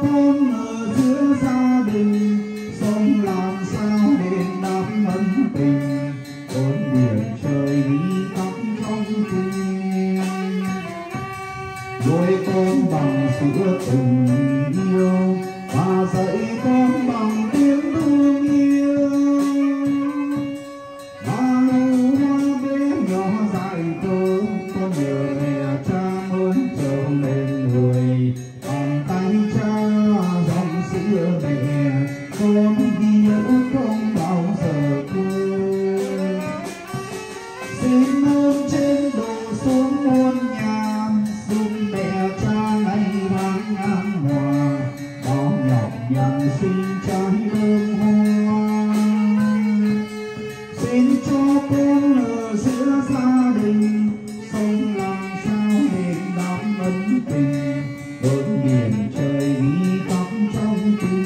con ở giữa gia đình, sống làm sao để đám ân tình, con biển trời đi tắm trong tim. Nuôi con bằng sữa tình yêu và dạy con bằng tiếng thương yêu. Ba lô hoa bé nhỏ dạy con nhờ mẹ cha ơn chồng nên người. Bàn tay cha dòng sữa mẹ, con hiểu không bao giờ quên. Xin ơn trên đồ xuống muôn nhà, giúp mẹ cha ngày vang an hòa. Bao nhọc nhằn xin trái bơm hoa, xin cho con ở giữa gia đình, sống làm sao để đám ân tình, ơn biển trời đi tắm trong tim.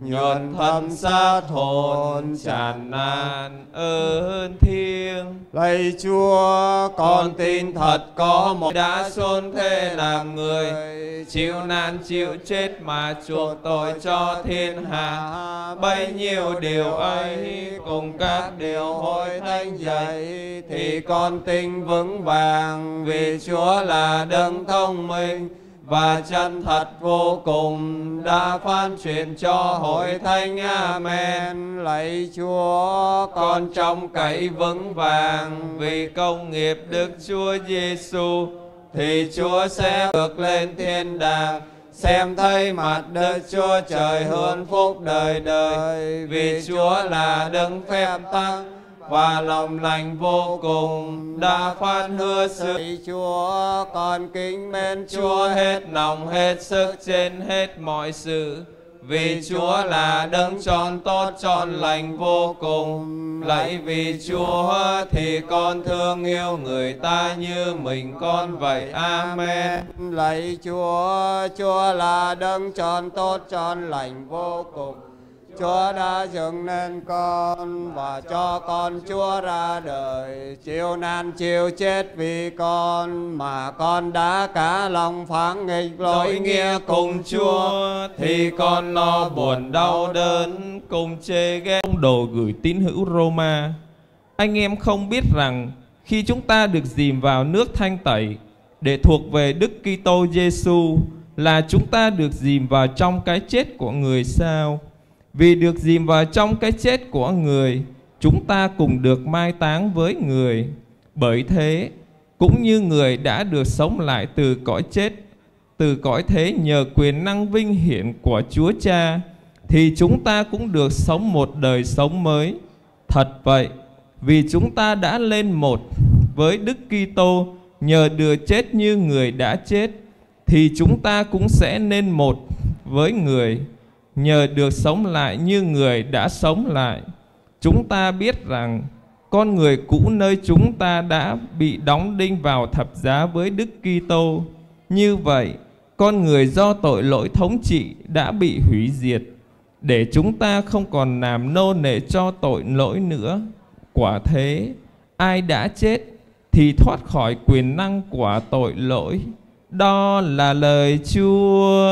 nhuận thân xác hồn tràn nan ơn thiêng. Lạy Chúa, con tin thật có một đã xôn thế làm người, chịu nạn chịu chết mà chuộc tội cho thiên hạ. Bấy nhiêu điều ấy cùng các điều hội thánh dạy, thì con tin vững vàng vì Chúa là đấng thông minh và chân thật vô cùng, đã phán truyền cho hội thánh. Amen. Lạy Chúa, con trong cậy vững vàng vì công nghiệp Đức Chúa Giêsu, thì Chúa sẽ được lên thiên đàng, xem thấy mặt Đức Chúa Trời hưởng phúc đời đời, vì Chúa là đấng phép tắc và lòng lành vô cùng, đã khoan hứa sự Chúa. Con kính mến Chúa hết lòng, hết sức, trên hết mọi sự, vì Chúa là đấng trọn tốt, trọn lành vô cùng. Lạy vì Chúa thì con thương yêu người ta như mình con vậy. Amen. Lạy Chúa, Chúa là đấng trọn tốt, trọn lành vô cùng. Chúa đã dựng nên con và cho con Chúa ra đời, chịu nạn chịu chết vì con, mà con đã cả lòng phản nghịch lỗi nghĩa cùng Chúa, thì con lo buồn đau đớn cùng chê ghét. Ông đồ gửi tín hữu Roma: anh em không biết rằng khi chúng ta được dìm vào nước thanh tẩy để thuộc về Đức Kitô Giêsu, là chúng ta được dìm vào trong cái chết của người sao? Vì được dìm vào trong cái chết của người, chúng ta cùng được mai táng với người. Bởi thế, cũng như người đã được sống lại từ cõi chết, từ cõi thế nhờ quyền năng vinh hiển của Chúa Cha, thì chúng ta cũng được sống một đời sống mới. Thật vậy, vì chúng ta đã lên một với Đức Kitô nhờ được chết như người đã chết, thì chúng ta cũng sẽ nên một với người nhờ được sống lại như người đã sống lại. Chúng ta biết rằng con người cũ nơi chúng ta đã bị đóng đinh vào thập giá với Đức Kitô. Như vậy, con người do tội lỗi thống trị đã bị hủy diệt, để chúng ta không còn làm nô nệ cho tội lỗi nữa. Quả thế, ai đã chết thì thoát khỏi quyền năng của tội lỗi. Đó là lời Chúa.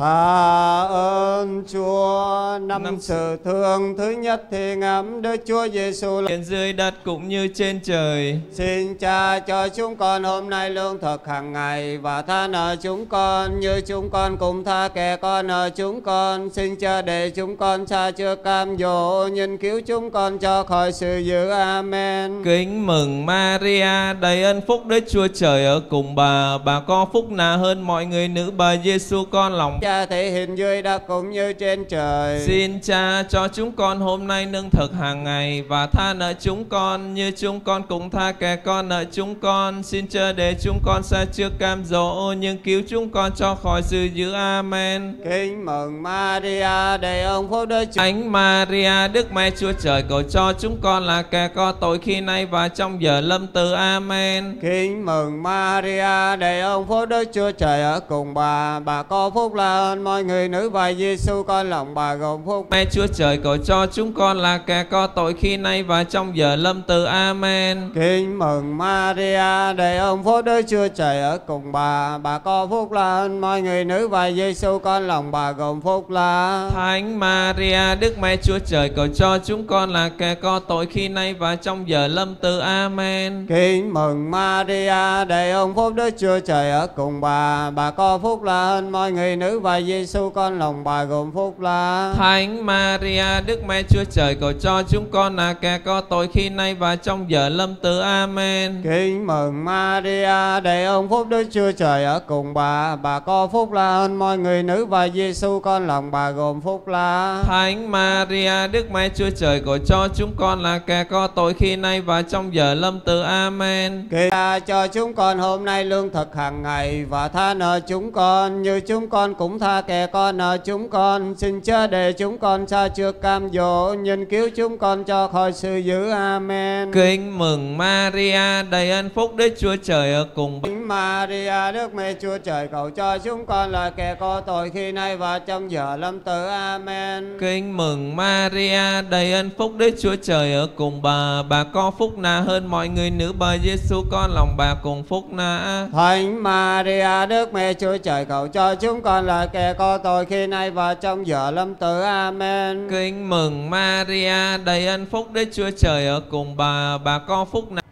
Ta ơn Chúa. Năm sự thương thứ nhất thì ngắm Đức Chúa Giêsu trên dưới đất cũng như trên trời. Xin Cha cho chúng con hôm nay lương thực hàng ngày, và tha nợ chúng con như chúng con cũng tha kẻ con nợ chúng con. Xin Cha để chúng con xa chưa cam dỗ, nhưng cứu chúng con cho khỏi sự dữ. Amen. Kính mừng Maria, đầy ơn phúc, Đức Chúa Trời ở cùng bà. Bà có phúc là hơn mọi người nữ bà Giêsu con lòng Cha thể hiện dưới đất cũng như trên trời. Xin Cha cho chúng con hôm nay nương thực hàng ngày, và tha nợ chúng con như chúng con cũng tha kẻ con nợ chúng con. Xin Cha để chúng con xa trước cam dỗ, nhưng cứu chúng con cho khỏi sự dữ. Amen. Kính mừng Maria, đầy ơn phúc, Đức Chúa. Thánh Maria, Đức Mẹ Chúa Trời, cầu cho chúng con là kẻ có tội khi nay và trong giờ lâm tử. Amen. Kính mừng Maria, đầy ơn phúc, Đức Chúa Trời ở cùng bà. Bà có phúc là ơn mọi người nữ bà Giêsu con lòng bà gồm phúc. Mẹ Chúa Trời, cầu cho chúng con là kẻ có tội khi nay và trong giờ lâm tử. Amen. Kính mừng Maria, đầy ơn phúc, Đức Chúa Trời ở cùng bà. Bà có phúc là ơn mọi người nữ bà Giêsu con lòng bà gồm phúc là. Thánh Maria, Đức Mẹ Chúa Trời, cầu cho chúng con là kẻ có tội khi nay và trong giờ lâm tử. Amen. Kính mừng Maria, đầy ơn phúc, Đức Chúa Trời ở cùng bà. Bà có phúc là ơn mọi người nữ và Giêsu con lòng bà gồm phúc là. Thánh Maria, Đức Mẹ Chúa Trời, cầu cho chúng con là kẻ có tội khi nay và trong giờ lâm tử. Amen. Kính mừng Maria, đầy ơn phúc, Đức Chúa Trời ở cùng bà. Bà có phúc là ơn mọi người nữ và Giêsu con lòng bà gồm phúc là. Thánh Maria, Đức Mẹ Chúa Trời, cầu cho chúng con là kẻ có tội khi nay và trong giờ lâm tử. Amen. Kính cho chúng con hôm nay lương thực hàng ngày, và tha nợ chúng con như chúng con cũng tha kẻ con nợ chúng con. Xin Cha để chúng con xa trước cam dỗ, nhưng cứu chúng con cho khỏi sự dữ. Amen. Kính mừng Maria, đầy ơn phúc, Đức Chúa Trời ở cùng bà. Kính Maria, Đức Mẹ Chúa Trời, cầu cho chúng con là kẻ có tội khi nay và trong giờ lâm tử. Amen. Kính mừng Maria, đầy ơn phúc, Đức Chúa Trời ở cùng bà. Bà có phúc na hơn mọi người nữ bà Giêsu con lòng bà cùng phúc na. Thánh Maria, Đức Mẹ Chúa Trời, cầu cho chúng con là kẻ có tội khi nay và trong giờ lâm tử. Amen. Kính mừng Maria, đầy ơn phúc, Đức Chúa Trời ở cùng bà. Bà có phúc này.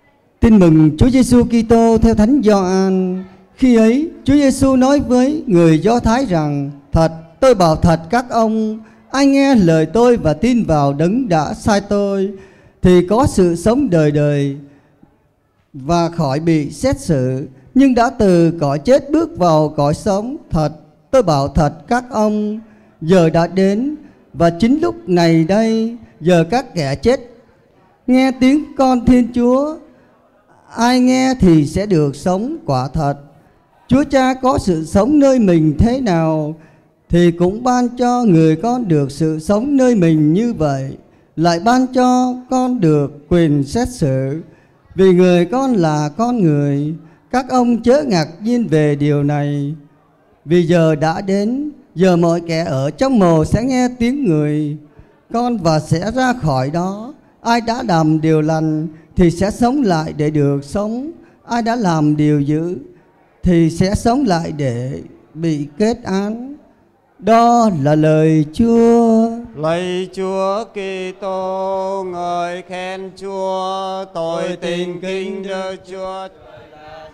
Tin mừng Chúa Giêsu Kitô theo Thánh Gioan. Khi ấy, Chúa Giêsu nói với người Do Thái rằng: thật, tôi bảo thật các ông, ai nghe lời tôi và tin vào đấng đã sai tôi thì có sự sống đời đời và khỏi bị xét xử, nhưng đã từ cõi chết bước vào cõi sống. Thật, Tôi bảo thật các ông, giờ đã đến, và chính lúc này đây, giờ các kẻ chết nghe tiếng Con Thiên Chúa, ai nghe thì sẽ được sống quả thật. Chúa Cha có sự sống nơi mình thế nào, thì cũng ban cho người con được sự sống nơi mình như vậy, lại ban cho con được quyền xét xử, vì người con là con người. Các ông chớ ngạc nhiên về điều này, vì giờ đã đến, giờ mọi kẻ ở trong mồ sẽ nghe tiếng Người Con và sẽ ra khỏi đó. Ai đã làm điều lành thì sẽ sống lại để được sống, ai đã làm điều dữ thì sẽ sống lại để bị kết án. Đó là lời Chúa. Lạy Chúa Kitô, ngợi khen Chúa. Tôi tin kính Đức Chúa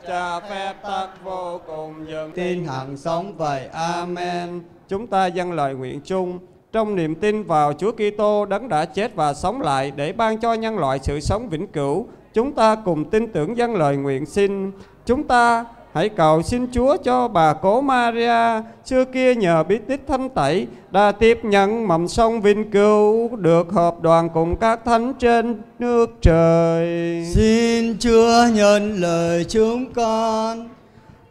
Cha phép tắc vô cùng, dường tin hằng sống vậy. Amen. Chúng ta dâng lời nguyện chung trong niềm tin vào Chúa Kitô Đấng đã chết và sống lại để ban cho nhân loại sự sống vĩnh cửu. Chúng ta cùng tin tưởng dâng lời nguyện xin. Chúng ta hãy cầu xin Chúa cho bà cố Maria, xưa kia nhờ bí tích thánh tẩy đã tiếp nhận mầm sống vinh cửu, được hợp đoàn cùng các thánh trên nước trời. Xin Chúa nhận lời chúng con.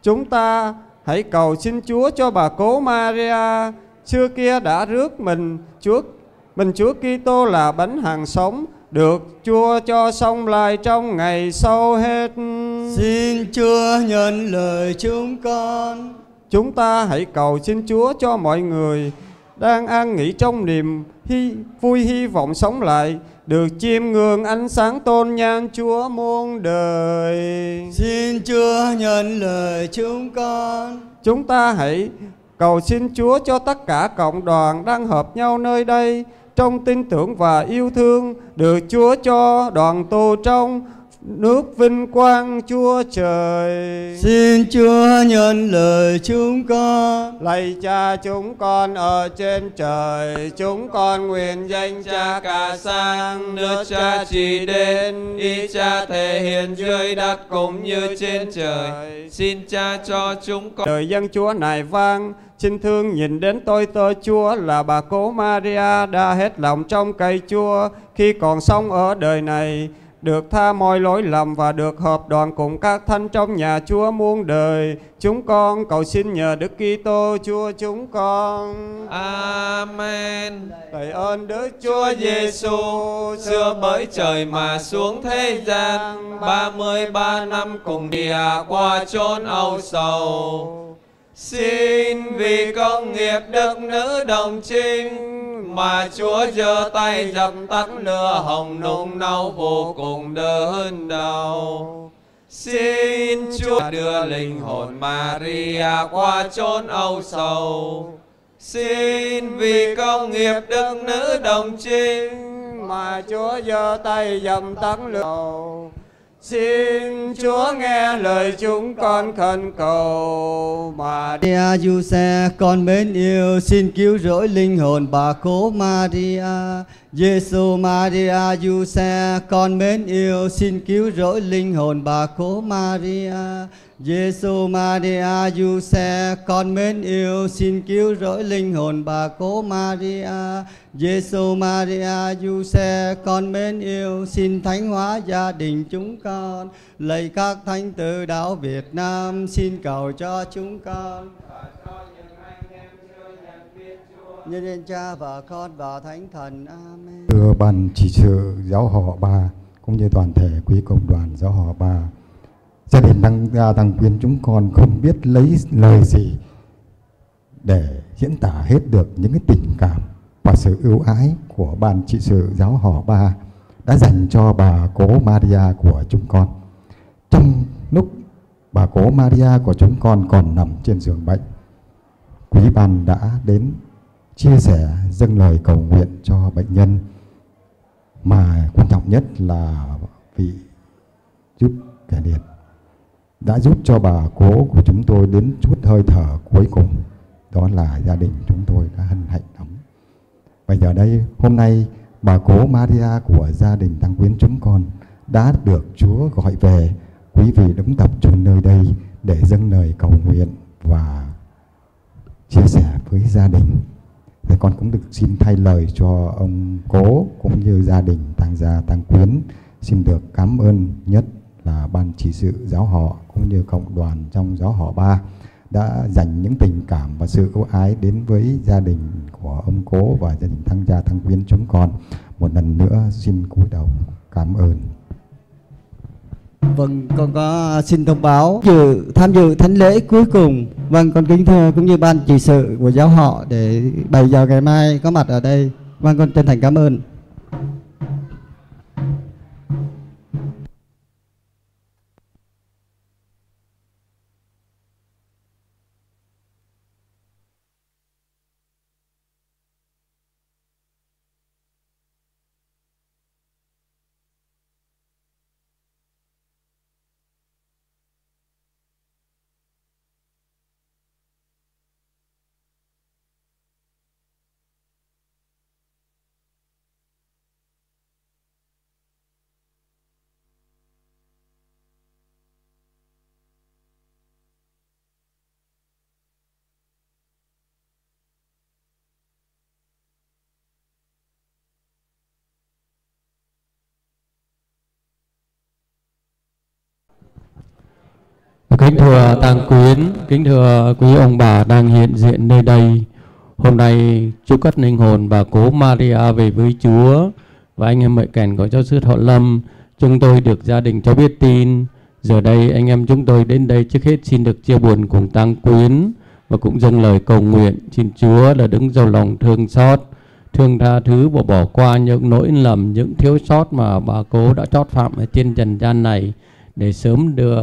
Chúng ta hãy cầu xin Chúa cho bà cố Maria, xưa kia đã rước Chúa Kitô là bánh hằng sống, được Chúa cho sống lại trong ngày sau hết. Xin Chúa nhận lời chúng con. Chúng ta hãy cầu xin Chúa cho mọi người đang an nghỉ trong niềm hy vọng sống lại, được chiêm ngưỡng ánh sáng tôn nhan Chúa muôn đời. Xin Chúa nhận lời chúng con. Chúng ta hãy cầu xin Chúa cho tất cả cộng đoàn đang hợp nhau nơi đây trong tin tưởng và yêu thương, được Chúa cho đoàn tụ trong nước vinh quang Chúa Trời. Xin Chúa nhận lời chúng con. Lạy Cha chúng con ở trên trời, chúng con nguyện danh Cha cả sang, nước Cha trị đến, ý Cha thể hiện dưới đất cũng như trên trời. Xin Cha cho chúng con lời dân Chúa này vang. Xin thương nhìn đến tôi tớ Chúa là bà cố Maria đã hết lòng trong cậy Chúa khi còn sống ở đời này, được tha mọi lỗi lầm và được hợp đoàn cùng các thánh trong nhà Chúa muôn đời. Chúng con cầu xin nhờ Đức Kitô Chúa chúng con. Amen. Lạy ơn Đức Chúa Giêsu, xưa bởi trời mà xuống thế gian, 33 năm cùng Địa qua chốn âu sầu. Xin vì công nghiệp đức nữ đồng trinh mà Chúa giơ tay dập tắt lửa hồng nung nấu vô cùng đớn đau. Xin Chúa đưa linh hồn Maria qua chốn âu sầu. Xin vì công nghiệp đức nữ đồng trinh mà Chúa giơ tay dập tắt lửa. Xin Chúa nghe lời chúng con khẩn cầu. Maria Giuse, con mến yêu, xin cứu rỗi linh hồn bà cố Maria. Giêsu Maria Giuse, con mến yêu, xin cứu rỗi linh hồn bà cố Maria. Giêsu Maria Giuse, con mến yêu, xin cứu rỗi linh hồn bà cố Maria. Giêsu Maria Giuse, con mến yêu, xin thánh hóa gia đình chúng con. Lạy các thánh tử đạo Việt Nam, xin cầu cho chúng con. Nhân danh Cha và Con và Thánh Thần. Amen. Thưa ban trị sự giáo họ Ba cũng như toàn thể quý cộng đoàn giáo họ Ba, gia đình tăng quyến chúng con không biết lấy lời gì để diễn tả hết được những cái tình cảm và sự ưu ái của ban trị sự giáo họ Ba đã dành cho bà cố Maria của chúng con. Trong lúc bà cố Maria của chúng con còn nằm trên giường bệnh, quý ban đã đến chia sẻ dâng lời cầu nguyện cho bệnh nhân, mà quan trọng nhất là vị giúp kẻ liệt đã giúp cho bà cố của chúng tôi đến chút hơi thở cuối cùng. Đó là gia đình chúng tôi đã hân hạnh lắm. Bây giờ đây, hôm nay bà cố Maria của gia đình tăng quyến chúng con đã được Chúa gọi về. Quý vị đứng tập trung nơi đây để dâng lời cầu nguyện và chia sẻ với gia đình. Thì con cũng được xin thay lời cho ông Cố cũng như gia đình Tăng Gia Tăng Quyến, xin được cảm ơn nhất là ban trị sự giáo họ cũng như cộng đoàn trong giáo họ 3 đã dành những tình cảm và sự ưu ái đến với gia đình của ông Cố và gia đình Tăng Gia Tăng Quyến chúng con. Một lần nữa xin cúi đầu cảm ơn. Vâng, con có xin thông báo tham dự thánh lễ cuối cùng. Vâng, con kính thưa cũng như ban trị sự của giáo họ để 7 giờ ngày mai có mặt ở đây. Vâng, con chân thành cảm ơn. Kính thưa Tăng Quyến, kính thưa quý ông bà đang hiện diện nơi đây. Hôm nay chúc cất linh hồn bà Cố Maria về với Chúa và anh em mẹ kèn của giáo sư Thọ Lâm. Chúng tôi được gia đình cho biết tin. Giờ đây anh em chúng tôi đến đây trước hết xin được chia buồn cùng Tăng Quyến và cũng dâng lời cầu nguyện xin Chúa là đứng giàu lòng thương xót, thương tha thứ và bỏ qua những lỗi lầm, những thiếu sót mà bà Cố đã trót phạm ở trên trần gian này để sớm đưa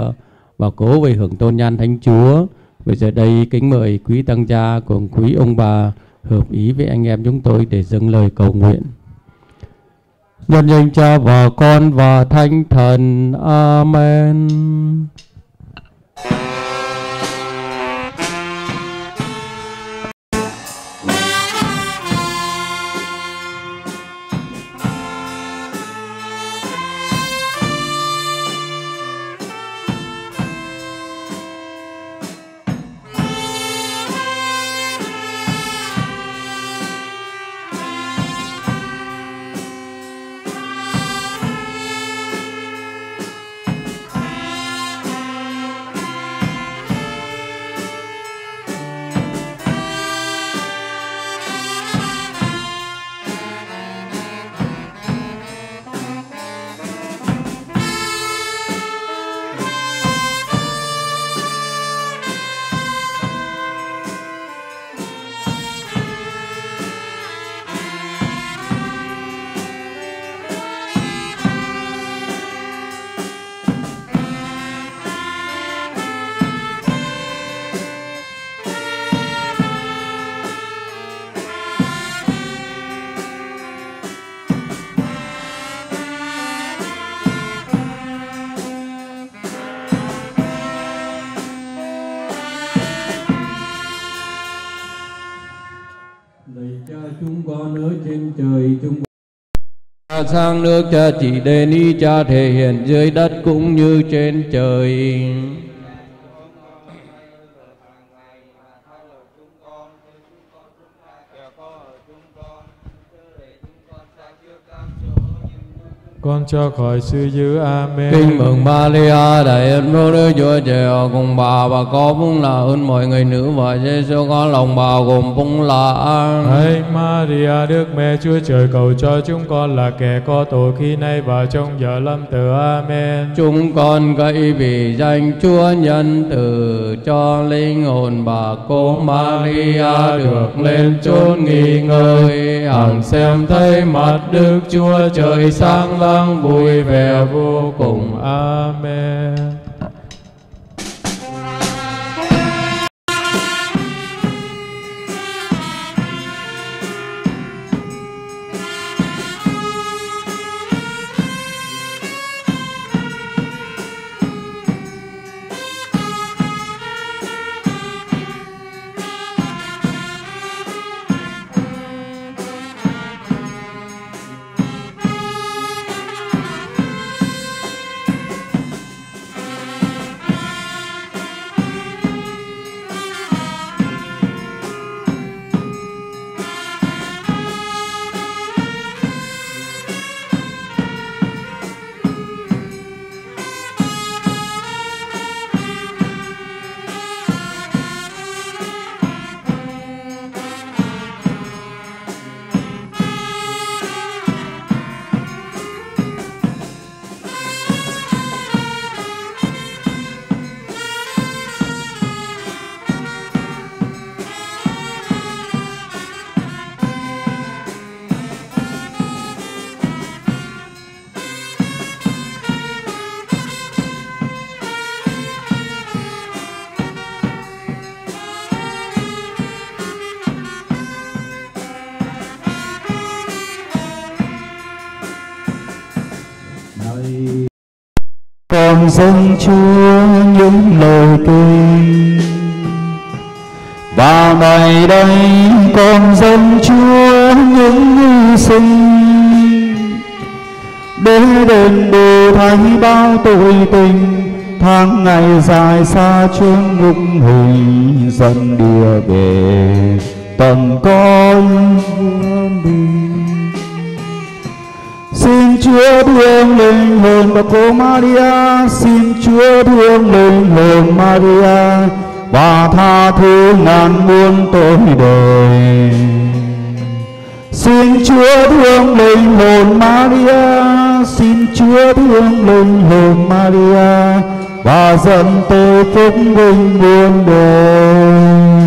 bà Cố về hưởng tôn nhan Thánh Chúa. Bây giờ đây kính mời quý tăng cha cùng quý ông bà hợp ý với anh em chúng tôi để dâng lời cầu nguyện. Nhân danh Cha và Con và Thánh Thần. Amen. Sang nước Cha chỉ đền ý Cha thể hiện dưới đất cũng như trên trời. Con cho khỏi sự dữ. Amen. Kính mừng Maria, đại ơn phúc Đức Chúa Trời cùng bà có phúc là hơn mọi người nữ và Giêsu con lòng bà gồm phúc là an. Hãy Maria, Đức Mẹ Chúa Trời, cầu cho chúng con là kẻ có tội khi nay và trong giờ lâm tử. Amen. Chúng con cậy vì danh Chúa nhân từ cho linh hồn bà Cố Maria được lên chốn nghỉ ngơi, hằng xem thấy mặt Đức Chúa Trời sáng lạ vui vẻ vô cùng. Amen. Con dâng Chúa những lời kinh, và ngày đây con dâng Chúa những hy sinh, để đền bù thay bao tội tình. Tháng ngày dài xa chốn ngục hình, dâng đưa về tầm con. Xin Chúa thương linh hồn bà cô Maria, xin Chúa thương linh hồn Maria, và tha thứ ngàn muôn tội đời. Xin Chúa thương linh hồn Maria, xin Chúa thương linh hồn Maria, và dẫn tôi phúc vinh muôn đời.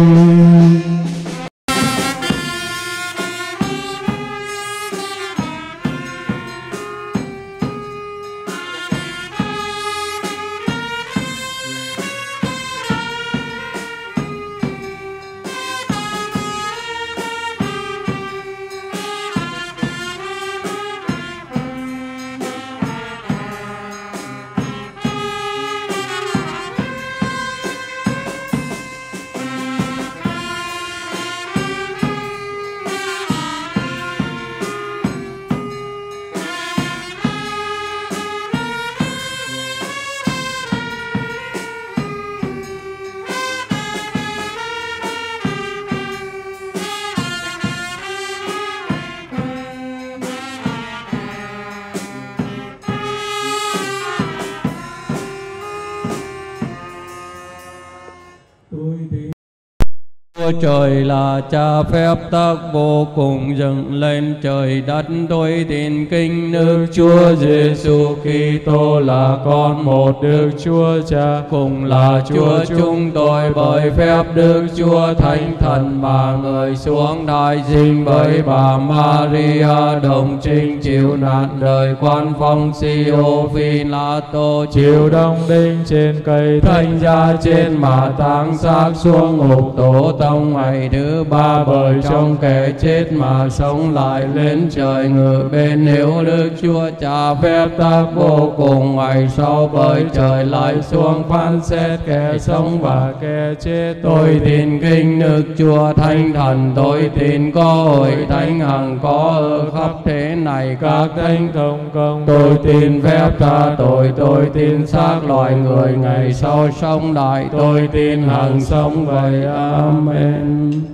Trời là Cha phép tác vô cùng, dựng lên trời đất. Tôi tin kính Đức Chúa Giêsu Kitô là con một Đức Chúa Cha, cùng là Chúa chúng tôi bởi phép Đức Chúa Thánh Thần mà người xuống đại sinh bởi bà Maria, đồng trinh chịu nạn đời quan phong Siô-phi-la-tô, chịu đóng đinh trên cây thánh giá, trên mà táng xác xuống ngục tổ tông. Ngày thứ ba bởi trong kẻ chết mà sống lại, lên trời ngự bên hữu Đức Chúa Cha phép tác vô cùng. Ngày sau bởi trời lại xuống phán xét kẻ sống và kẻ chết. Tôi tin kinh Đức Chúa Thánh Thần, tôi tin có hội thánh hằng có ở khắp thế này các thánh thông công. Tôi tin phép tha tội, tôi tin xác loài người ngày sau sống lại, tôi tin hằng sống vậy. Amen. And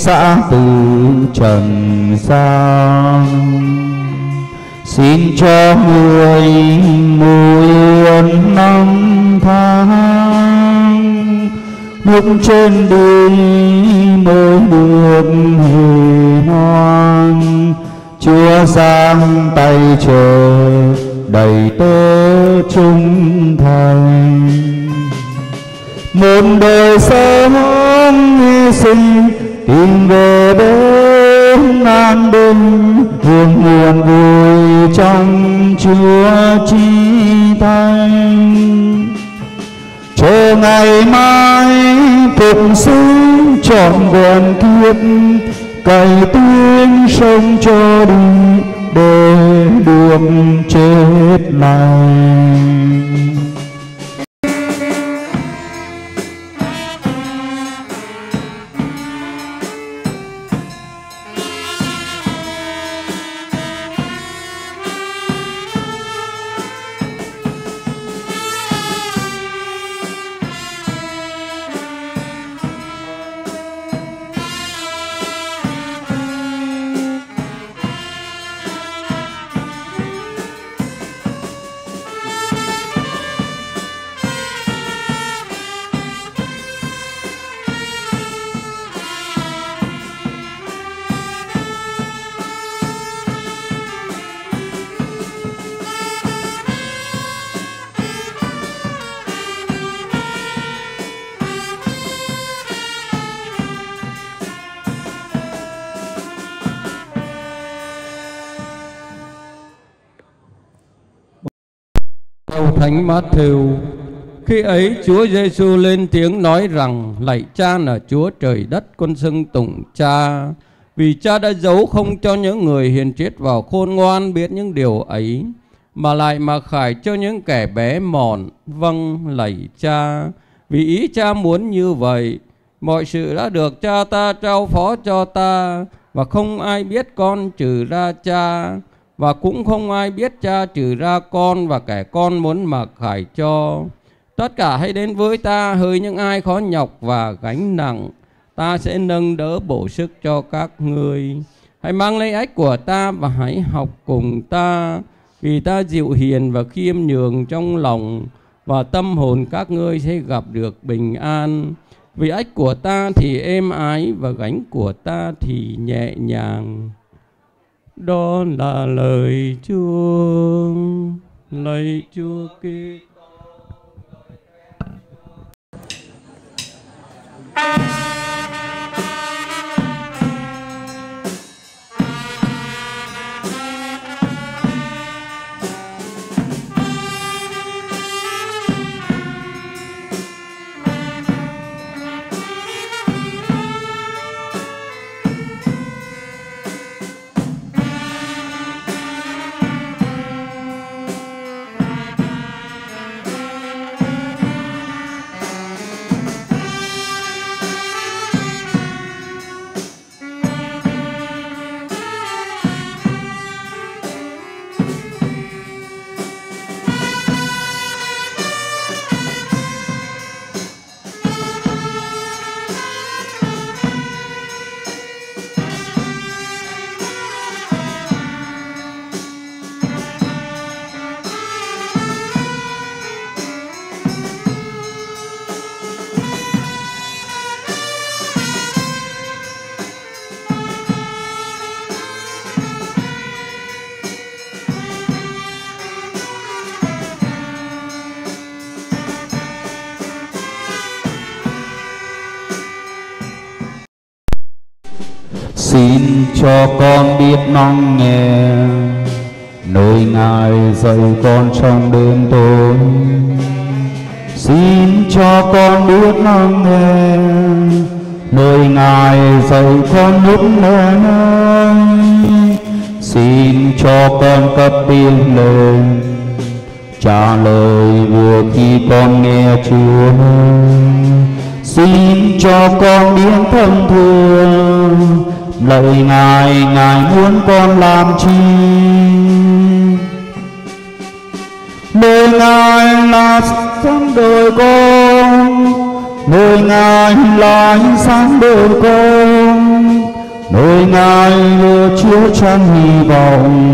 xã từ trần gian, xin cho người mùi yên năm tháng, lúc trên đời mới được hề hoan. Chúa giang tay chờ đầy tớ trung thành, một đời sống hy sinh tìm về đến an bình, hưởng nguồn vui trong Chúa Chí Thánh. Chờ ngày mai phục sinh trọn vẹn kiếp, cày tuyến sông cho đi để được chết này. theo Thánh Matthew. Khi ấy Chúa Giêsu lên tiếng nói rằng: Lạy Cha là Chúa trời đất, con xưng tụng Cha, vì Cha đã giấu không cho những người hiền triết vào khôn ngoan biết những điều ấy, mà lại mặc khải cho những kẻ bé mọn. Vâng, lạy Cha, vì ý Cha muốn như vậy. Mọi sự đã được Cha ta trao phó cho ta, và không ai biết con trừ ra Cha, và cũng không ai biết Cha trừ ra con và kẻ con muốn mặc khải cho. Tất cả hãy đến với ta, hỡi những ai khó nhọc và gánh nặng, ta sẽ nâng đỡ bổ sức cho các ngươi. Hãy mang lấy ách của ta và hãy học cùng ta, vì ta dịu hiền và khiêm nhường trong lòng, và tâm hồn các ngươi sẽ gặp được bình an. Vì ách của ta thì êm ái và gánh của ta thì nhẹ nhàng. Đó là lời Chúa. Lạy Chúa Kitô. Xin cho con biết lắng nghe nơi Ngài dạy con trong đêm tối. Xin cho con biết lắng nghe nơi Ngài dạy con lúc này. Xin cho con cất tiếng lên trả lời vừa khi con nghe Chúa. Xin cho con biết thân thương lời Ngài, Ngài muốn con làm chi? Nơi Ngài là sáng đời con, nơi Ngài là ánh sáng đời con, nơi Ngài là chiếu chân hy vọng,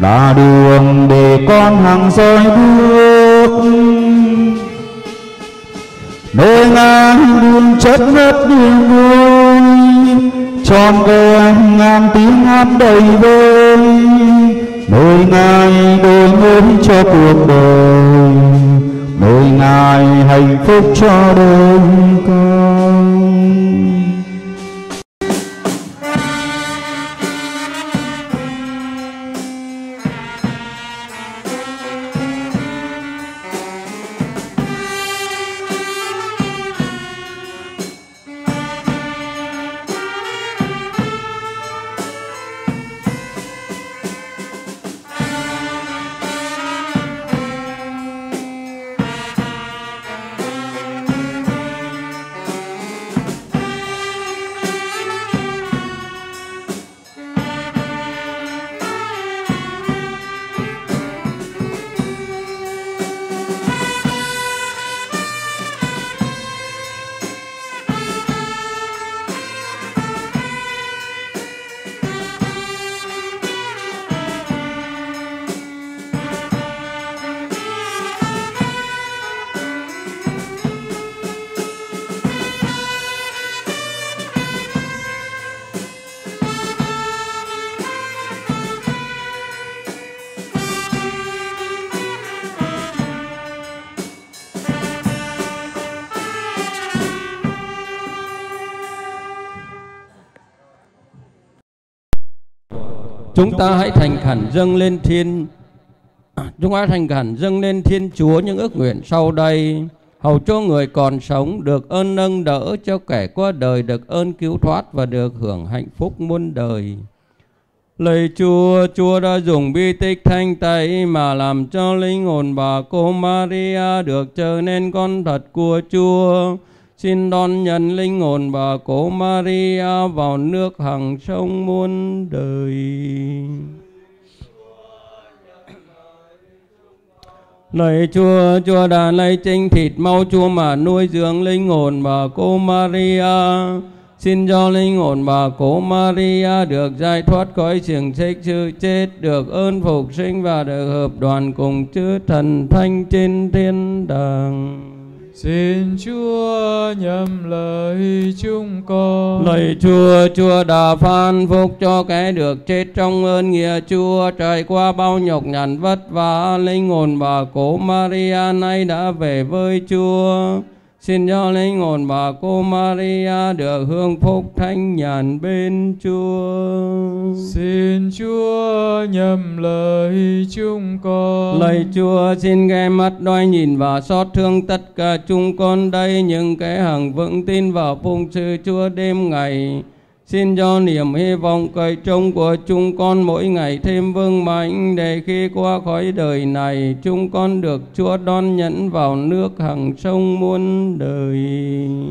là đường để con hằng rơi bước. Nơi Ngài luôn chất ngất niềm vui, tròn vẹn ngàn tiếng hát đầy vơi. Nơi Ngài đổi mới cho cuộc đời, nơi Ngài hạnh phúc cho đời con. Chúng ta hãy thành khẩn dâng lên Thiên Chúng ta thành khẩn dâng lên Thiên Chúa những ước nguyện sau đây, hầu cho người còn sống được ơn nâng đỡ, cho kẻ qua đời được ơn cứu thoát và được hưởng hạnh phúc muôn đời. Lạy Chúa, Chúa đã dùng bi tích thanh tẩy mà làm cho linh hồn bà cô Maria được trở nên con thật của Chúa. Xin đón nhận linh hồn bà cô Maria vào nước hằng sống muôn đời. Lạy Chúa, Chúa đã lấy chính thịt máu Chúa mà nuôi dưỡng linh hồn bà cô Maria. Xin cho linh hồn bà cố Maria được giải thoát khỏi xiềng xích sự chết, được ơn phục sinh và được hợp đoàn cùng chư thần thánh trên thiên đàng. Xin Chúa nhầm lời chúng con. Lạy Chúa, Chúa đã phán phúc cho kẻ được chết trong ơn nghĩa Chúa. Trải qua bao nhọc nhằn vất vả, linh hồn bà cố Maria nay đã về với Chúa. Xin cho linh hồn bà cô Maria được hưởng phúc thánh nhàn bên Chúa. Xin Chúa nhầm lời chúng con. Lạy Chúa, xin ghé mắt đôi nhìn và xót thương tất cả chúng con đây, những kẻ hằng vững tin vào phụng sự Chúa đêm ngày. Xin cho niềm hy vọng cậy trông của chúng con mỗi ngày thêm vững mạnh, để khi qua khỏi đời này chúng con được Chúa đón nhận vào nước hằng sống muôn đời.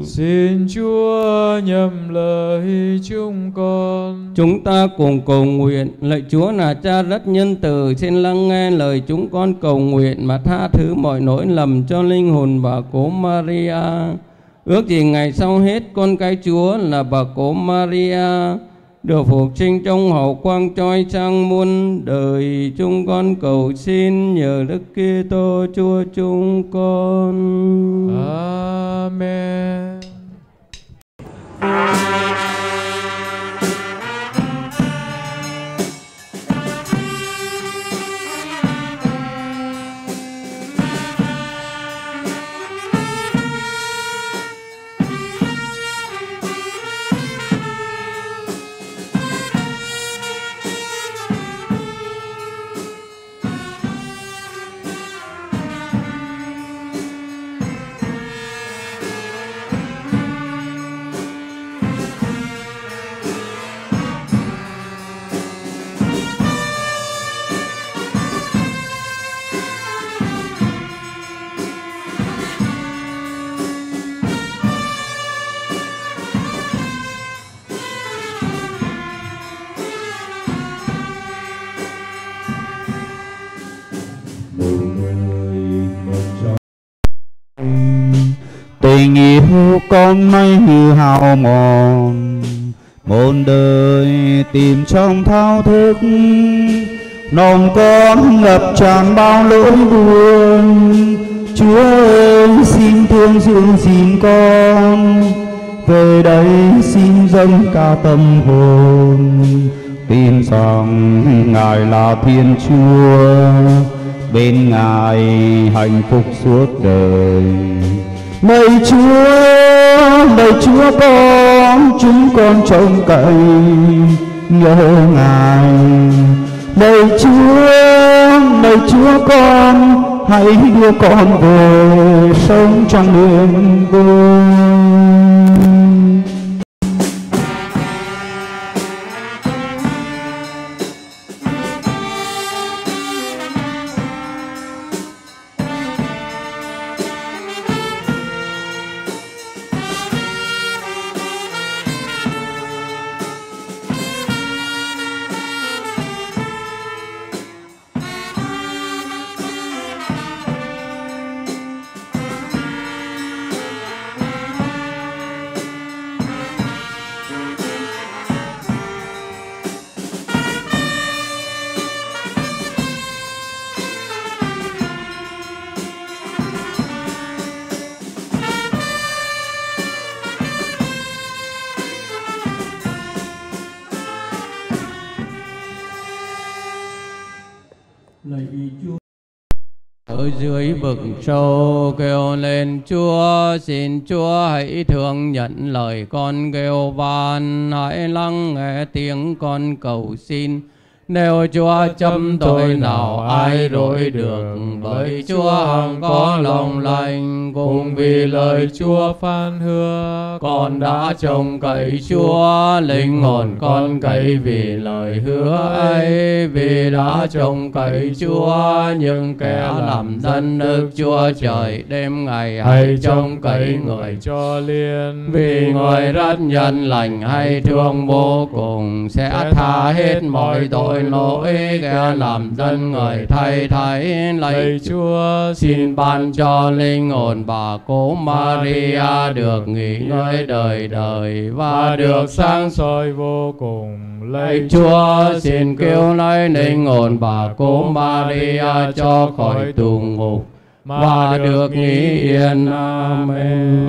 Xin Chúa nhầm lời chúng con. Chúng ta cùng cầu nguyện. Lạy Chúa là Cha rất nhân từ, xin lắng nghe lời chúng con cầu nguyện mà tha thứ mọi lỗi lầm cho linh hồn bà cố Maria. Ước gì ngày sau hết con cái Chúa là bà cố Maria được phục sinh trong hào quang chói sáng muôn đời. Chúng con cầu xin nhờ Đức Kitô Chúa chúng con. Amen. Tình yêu con nay như hao mòn, muôn đời tìm trong thao thức. Lòng con ngập tràn bao nỗi buồn. Chúa ơi, xin thương dịu dịu con. Về đây xin dâng cả tâm hồn, tin rằng Ngài là Thiên Chúa, bên Ngài hạnh phúc suốt đời. Lạy Chúa con, chúng con trông cậy nhờ Ngài. Lạy Chúa con, hãy đưa con về sống trong niềm vui. Dưới vực sâu kêu lên Chúa, xin Chúa hãy thương nhận lời con kêu van. Hãy lắng nghe tiếng con cầu xin, Nếu Chúa chấm tội nào ai rỗi được, bởi Chúa hằng có lòng lành, cùng vì lời Chúa phán hứa. Con đã trông cậy Chúa, linh hồn con cậy vì lời hứa ấy. Vì đã trông cậy Chúa, những kẻ làm dân nước Chúa trời đêm ngày hay trông cậy người cho liên. Vì người rất nhân lành hay thương vô cùng, sẽ tha hết mọi tội lỗi kẻ làm dân người. Thay thái lạy Chúa, xin ban cho linh hồn bà cố Maria được nghỉ ngơi đời đời và được sáng soi vô cùng. Lạy Chúa, xin cứu lấy linh hồn bà cố Maria cho khỏi tù ngục và được nghỉ yên. Amen.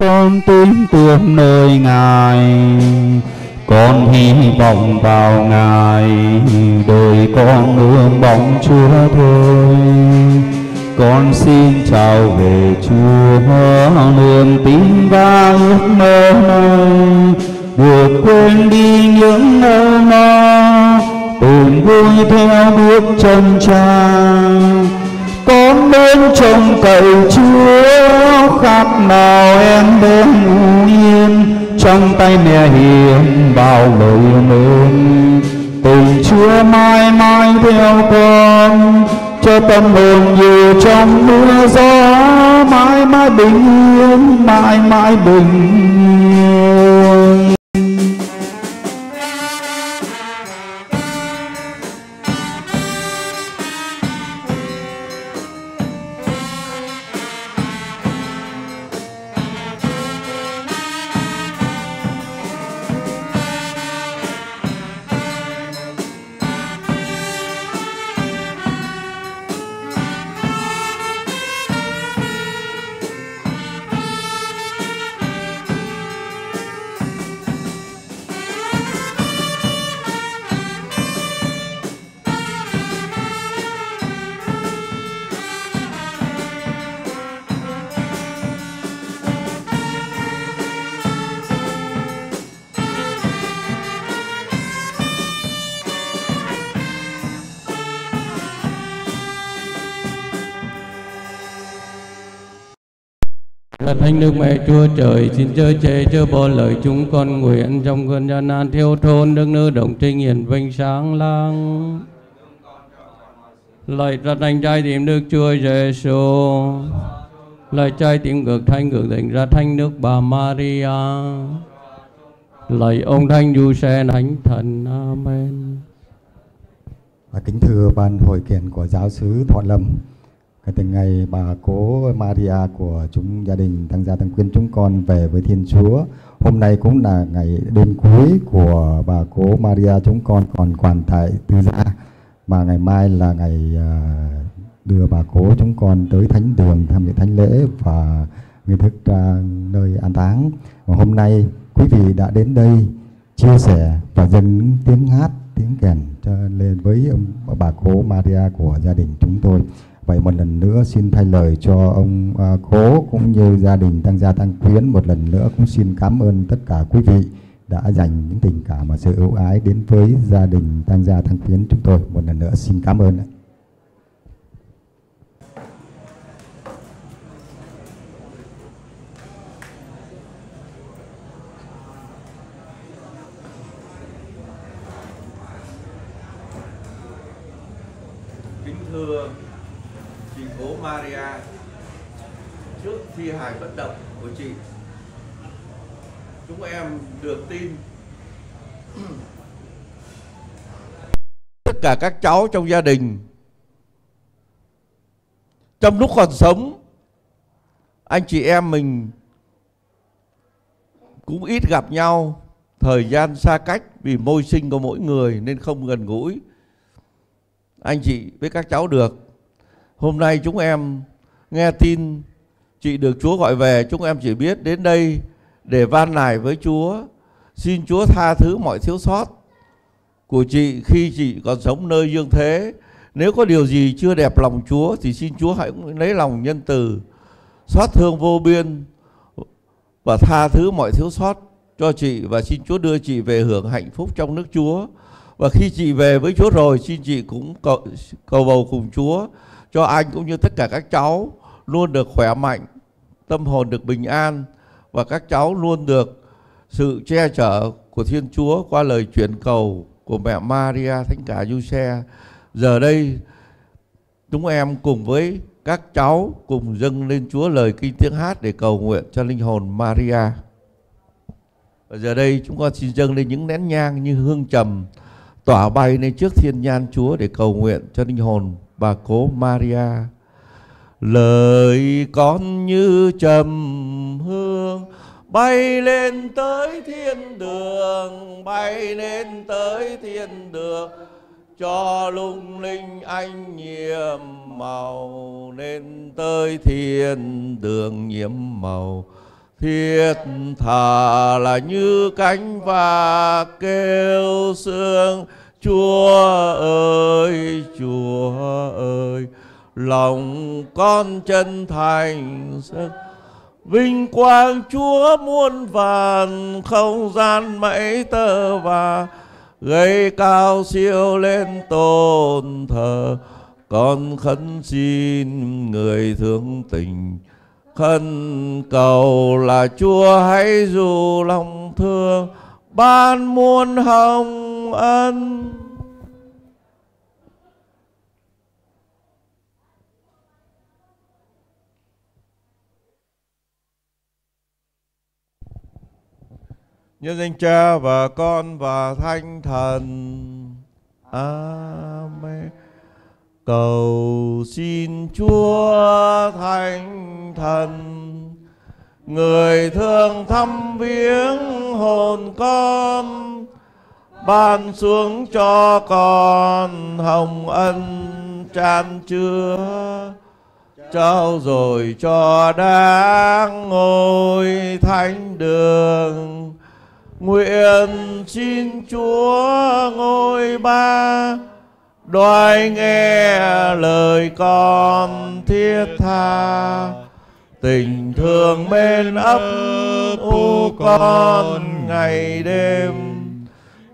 Con tin tưởng nơi Ngài, con hy vọng vào Ngài, đời con ước mong Chúa thôi. Con xin chào về Chúa, niềm tin và ước mơ này, vượt quên đi những nỗi lo, tồn vui theo bước chân Cha. Con muốn trông cậy Chúa, khát nào em đến ngủ yên trong tay mẹ hiền bao lời mến. Tình Chúa mãi mãi theo con, cho tâm hồn nhiều trong mưa gió, mãi mãi bình yên, mãi mãi bình yên. Thánh Đức Mẹ Chúa Trời, xin chớ chế chớ bỏ lời chúng con nguyện, trong cơn gian nan thiếu thốn, Đức Nữ Đồng Trinh hiển vinh sáng lang. Lời ra thành trai tìm Đức Chúa Giêsu, lời trai tìm ngược thanh ngược định ra thanh nước bà Maria, lời ông Thánh Giuse Thánh Thần. Amen. Và kính thưa ban hội kiện của giáo xứ Thọ Lâm, kể từ ngày bà cố Maria của chúng gia đình Tăng Gia Tăng Quyên chúng con về với Thiên Chúa, hôm nay cũng là ngày đêm cuối của bà cố Maria chúng con còn quản tại Tư Gia, mà ngày mai là ngày đưa bà cố chúng con tới thánh đường tham dự thánh lễ và nghi thức nơi an táng. Và hôm nay quý vị đã đến đây chia sẻ và dâng tiếng hát, tiếng kèn cho lên với bà cố Maria của gia đình chúng tôi. Vậy một lần nữa xin thay lời cho ông cố cũng như gia đình Tăng Gia Tăng Quyến, một lần nữa cũng xin cảm ơn tất cả quý vị đã dành những tình cảm và sự ưu ái đến với gia đình Tăng Gia Tăng Quyến chúng tôi. Một lần nữa xin cảm ơn. Thưa chị cố Maria, trước thi hài bất động của chị, chúng em được tin tất cả các cháu trong gia đình, trong lúc còn sống, anh chị em mình cũng ít gặp nhau, thời gian xa cách vì môi sinh của mỗi người nên không gần gũi anh chị với các cháu được. Hôm nay chúng em nghe tin chị được Chúa gọi về, chúng em chỉ biết đến đây để van nài với Chúa, xin Chúa tha thứ mọi thiếu sót của chị khi chị còn sống nơi dương thế. Nếu có điều gì chưa đẹp lòng Chúa thì xin Chúa hãy lấy lòng nhân từ, xót thương vô biên và tha thứ mọi thiếu sót cho chị, và xin Chúa đưa chị về hưởng hạnh phúc trong nước Chúa. Và khi chị về với Chúa rồi, xin chị cũng cầu bầu cùng Chúa cho anh cũng như tất cả các cháu luôn được khỏe mạnh, tâm hồn được bình an, và các cháu luôn được sự che chở của Thiên Chúa qua lời chuyển cầu của mẹ Maria, Thánh Cả Giuse. Giờ đây chúng em cùng với các cháu cùng dâng lên Chúa lời kinh tiếng hát để cầu nguyện cho linh hồn Maria. Và giờ đây chúng con xin dâng lên những nén nhang như hương trầm tỏa bay lên trước thiên nhan Chúa để cầu nguyện cho linh hồn bà cố Maria. Lời con như trầm hương bay lên tới thiên đường, bay lên tới thiên đường, cho lung linh anh nhiệm màu, nên tới thiên đường nhiệm màu. Thiết thà là như cánh và kêu sương, Chúa ơi, Chúa ơi. Lòng con chân thành sức, vinh quang Chúa muôn vàn, không gian mãi tơ và gây cao siêu lên tôn thờ. Con khấn xin người thương tình, khẩn cầu là Chúa hãy dù lòng thương, ban muôn hồng ân. Nhân danh Cha và Con và Thánh Thần. Amen. Cầu xin Chúa Thánh Thần, người thương thăm viếng hồn con, ban xuống cho con hồng ân tràn chứa, trao dồi cho đáng ngồi thánh đường. Nguyện xin Chúa ngôi ba đoái nghe lời con thiết tha, tình thương bên ấp u con ngày đêm,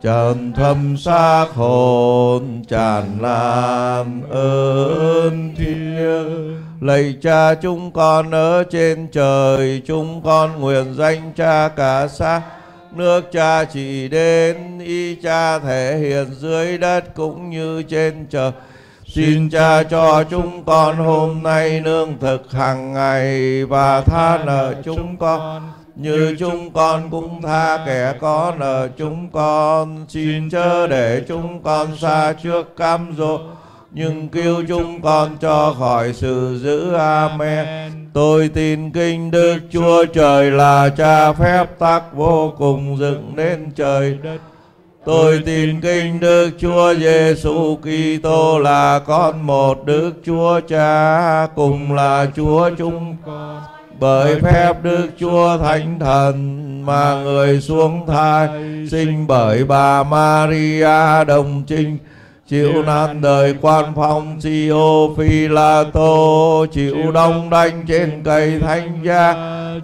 trần thâm xác hồn tràn lan ơn thiêng. Lạy Cha chúng con ở trên trời, chúng con nguyện danh Cha cả xác nước Cha chỉ đến, ý Cha thể hiện dưới đất cũng như trên trời. Xin Cha cho chúng con hôm nay nương thực hàng ngày, và tha nợ chúng con như chúng con cũng tha kẻ có nợ chúng con. Xin chớ để chúng con sa trước cám dỗ, nhưng cứu chúng con cho khỏi sự dữ. Amen. Tôi tin kinh Đức Chúa Trời là Cha phép tắc vô cùng dựng nên trời đất. Tôi tin kinh Đức Chúa Giêsu Kitô là Con một Đức Chúa Cha, cùng là Chúa chúng con, bởi phép Đức Chúa Thánh Thần mà người xuống thai, sinh bởi bà Maria đồng trinh, chịu nạn đời quan phong Siô Phi La Tô, chịu đóng đanh trên cây thánh giá,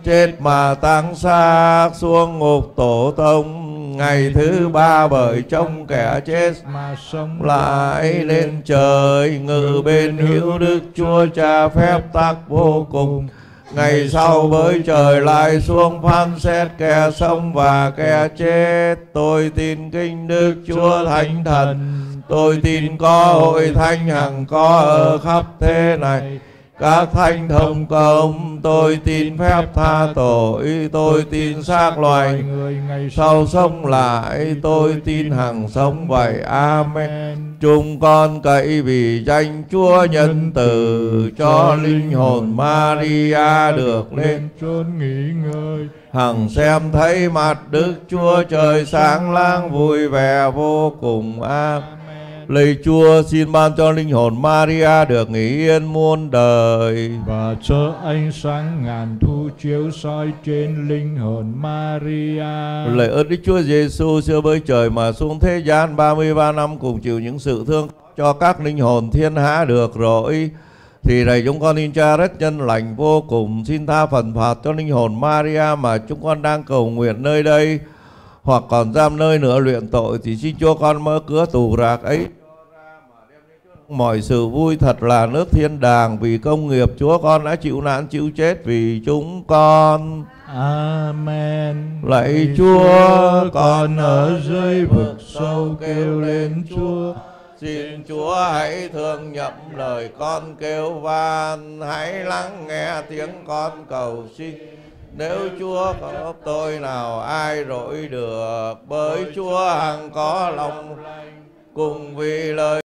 chết mà táng xác xuống ngục tổ tông, ngày thứ ba bởi trong kẻ chết mà sống lại, lên trời ngự bên hữu Đức Chúa Cha phép tắc vô cùng. Ngày sau với trời lại xuống phán xét kẻ sống và kẻ chết. Tôi tin kinh Đức Chúa Thánh Thần, Tôi tin có hội thánh hằng có ở khắp thế này, các thánh thông công. Tôi tin phép tha tội, tôi tin xác loài người ngày sau sống lại, tôi tin hằng sống vậy. Amen. Chúng con cậy vì danh Chúa nhân từ cho linh hồn Maria được lên chốn nghỉ ngơi, hằng xem thấy mặt Đức Chúa Trời sáng láng vui vẻ vô cùng. Amen. Lạy Chúa, xin ban cho linh hồn Maria được nghỉ yên muôn đời, và cho ánh sáng ngàn thu chiếu soi trên linh hồn Maria. Lạy ơn Đức Chúa Giêsu xưa với trời mà xuống thế gian 33 năm, cùng chịu những sự thương cho các linh hồn thiên hạ được rỗi, thì này chúng con tin Cha rất nhân lành vô cùng, xin tha phần phạt cho linh hồn Maria mà chúng con đang cầu nguyện nơi đây, hoặc còn giam nơi nữa luyện tội, thì xin Chúa con mở cửa tù rạc ấy, mọi sự vui thật là nước thiên đàng, vì công nghiệp Chúa con đã chịu nạn chịu chết vì chúng con. Amen. Lạy Chúa, con ở dưới vực sâu kêu lên Chúa, xin Chúa hãy thương nhậm lời con kêu van, hãy lắng nghe tiếng con cầu xin. Nếu Chúa có tôi nào ai rỗi được, bởi Chúa hằng có lòng cùng vì lời